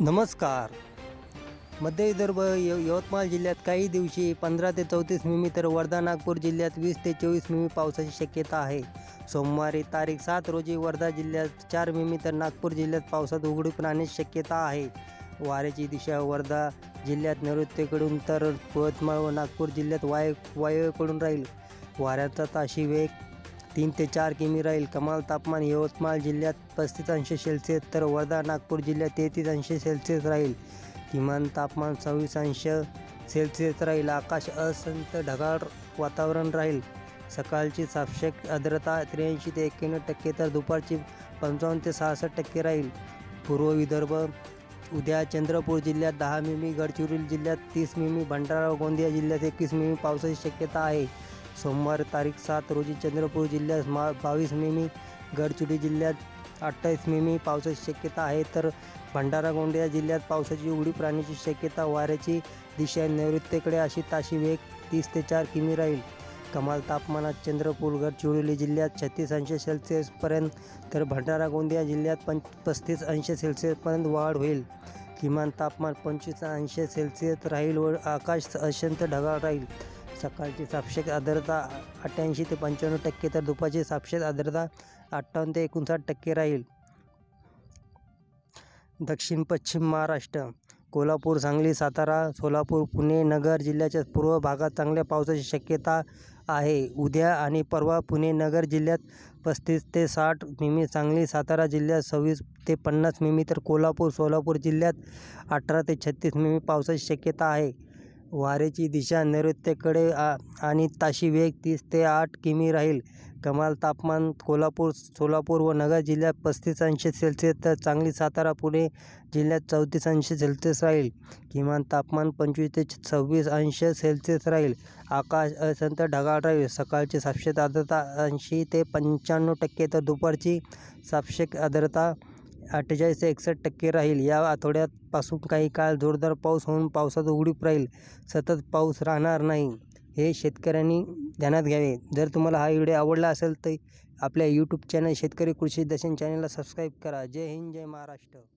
नमस्कार। मध्य विदर्भ यवतमाळ जिल्ह्यात काही दिवशी 15 ते 34 मिमी तर वर्धा नागपूर जिल्ह्यात 20 ते 24 मिमी पावसाची शक्यता आहे। सोमवारी तारीख 7 रोजी वर्धा जिल्ह्यात 4 मिमी तर नागपूर जिल्ह्यात पावसात उघडीप राहण्याची शक्यता आहे। वाऱ्याची दिशा वर्धा जिल्ह्यात नैऋत्येकडून तर यवतमाळ व नागपूर जिल्ह्यात वायव्येकडून राहील। वाऱ्याचा ताशी वेग 3 ते 4 किमी राहील। कमाल तापमान यवतमाळ जिल्ह्यात 35 अंश सेल्सिअस तर वर्धा नागपूर जिल्ह्यात 33 अंश सेल्सिअस राहील। किमान तापमान 26 अंश सेल्सिअस राहील। आकाश असंत ढगाळ वातावरण राहील। सकाळची सापेक्ष आर्द्रता 83 ते 91% तर दुपारची 55 ते 66% राहील। पूर्व विदर्भ उद्या चंद्रपूर जिल्ह्यात 10 मिमी, गडचिरोली जिल्ह्यात 30 मिमी, भंडारा व गोंदिया जिल्ह्यात 21 मिमी पावसाची शक्यता आहे। सोमवार तारीख 7 रोजी चंद्रपूर जिल्ह्यात 22 मिमी, गडचिरोली जिल्ह्यात 28 मिमी पावसाची शक्यता आहे, तर भंडारा गोंदिया जिल्ह्यात पावसाची उघडीप राहण्याची शक्यता। वाऱ्याची दिशा नैऋत्येकडे अशी ताशी वेग 30 ते 4 किमी राहील। कमाल तापमानात चंद्रपूर गडचिरोली जिल्ह्यात 36 अंश सेल्सिअसपर्यंत तर भंडारा गोंदिया जिल्ह्यात 35 अंश सेल्सिअसपर्यंत वाढ होईल। किमान तापमान 25 अंश सेल्सिअस राहील व आकाश अत्यंत ढगाळ राहील। सकाळची सापेक्ष आर्द्रता 88 ते 95% तर दुपारची सापेक्ष आर्द्रता 58 ते 59% राहील। दक्षिण पश्चिम महाराष्ट्र कोल्हापूर, सांगली, सातारा, सोलापूर, पुणे नगर जिल्ह्याच्या पूर्व भागात चांगल्या पावसाची शक्यता आहे। उद्या आणि परवा पुणे नगर जिल्ह्यात 35 ते 60 मिमी, सांगली सातारा जिल्ह्यात 26 ते 50 मिमी तर कोल्हापूर सोलापूर जिल्ह्यात 18 ते 36 मिमी पावसाची शक्यता आहे। वाऱ्याची दिशा नैऋत्येकडे आणि ताशी वेग 30 ते 8 किमी राहील। कमाल तापमान कोल्हापूर सोलापूर व नगर जिल्ह्यात 35 अंश सेल्सिअस तर सांगली सातारा पुणे जिल्ह्यात 34 अंश सेल्सिअस राहील। किमान तापमान 25 ते 26 अंश सेल्सिअस राहील। आकाश अत्यंत ढगाळ राहील। सकाळची सापेक्ष आर्द्रता 80 ते 95% तर दुपारची सापेक्ष आर्द्रता 48 ते 61% राहील। या आठवड्यापासून काही काळ जोरदार पाऊस होऊन पावसात उघडीप राहील। सतत पाऊस राहणार नाही हे शेतकऱ्यांनी ध्यानात घ्यावे। जर तुम्हाला हा व्हिडिओ आवडला असेल तर आपल्या YouTube चॅनल शेतकरी कृषिदर्शन चॅनलला सबस्क्राईब करा। जय हिंद, जय महाराष्ट्र।